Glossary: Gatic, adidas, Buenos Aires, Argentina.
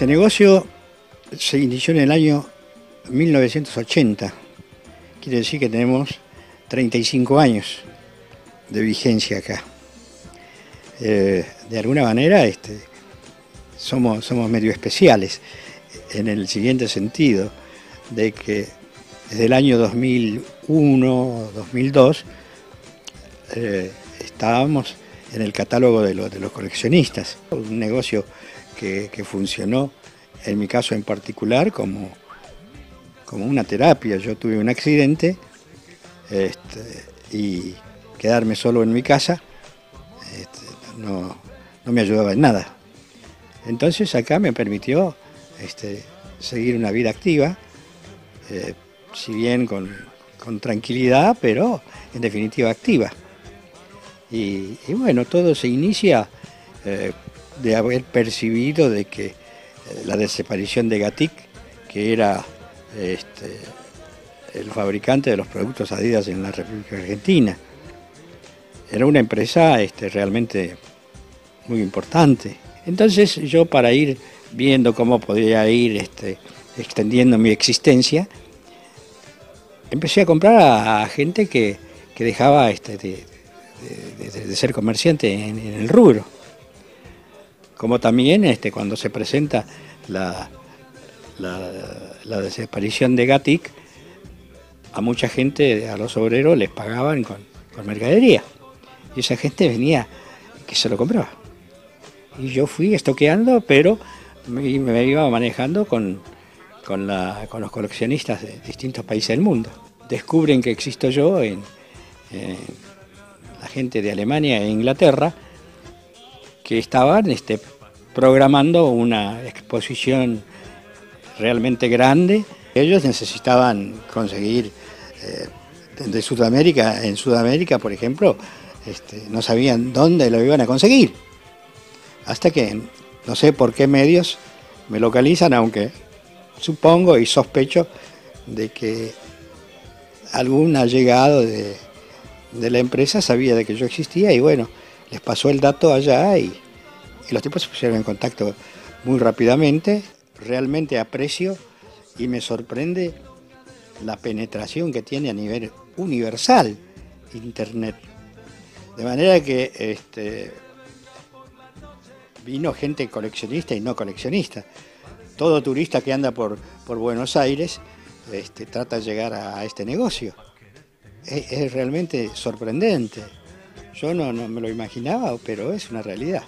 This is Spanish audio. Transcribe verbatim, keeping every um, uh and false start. Este negocio se inició en el año mil novecientos ochenta, quiere decir que tenemos treinta y cinco años de vigencia acá. Eh, de alguna manera este, somos, somos medio especiales en el siguiente sentido, de que desde el año dos mil uno, dos mil dos, eh, estábamos en el catálogo de, lo, de los coleccionistas. Un negocio que, que funcionó, en mi caso en particular, como, como una terapia. Yo tuve un accidente este, y quedarme solo en mi casa este, no, no me ayudaba en nada. Entonces acá me permitió este, seguir una vida activa, eh, si bien con, con tranquilidad, pero en definitiva activa. Y, y bueno, todo se inicia eh, de haber percibido de que eh, la desaparición de Gatic, que era este, el fabricante de los productos Adidas en la República Argentina, era una empresa este, realmente muy importante. Entonces yo, para ir viendo cómo podía ir este, extendiendo mi existencia, empecé a comprar a, a gente que, que dejaba este, de, De, de, de ser comerciante en, en el rubro, como también este, cuando se presenta la, la, la desaparición de Gatic, a mucha gente, a los obreros les pagaban con, con mercadería, y esa gente venía que se lo compraba, y yo fui estoqueando, pero me, me iba manejando con, con, la, con los coleccionistas de distintos países del mundo. Descubren que existo yo en, en la gente de Alemania e Inglaterra, que estaban este, programando una exposición realmente grande. Ellos necesitaban conseguir eh, de Sudamérica, en Sudamérica por ejemplo, este, no sabían dónde lo iban a conseguir, hasta que no sé por qué medios me localizan, aunque supongo y sospecho de que algún allegado de de la empresa sabía de que yo existía, y bueno, les pasó el dato allá, y, y los tipos se pusieron en contacto muy rápidamente. Realmente aprecio y me sorprende la penetración que tiene a nivel universal Internet. De manera que este, vino gente coleccionista y no coleccionista. Todo turista que anda por, por Buenos Aires este, trata de llegar a, a este negocio. Es realmente sorprendente. Yo no, no me lo imaginaba, pero es una realidad.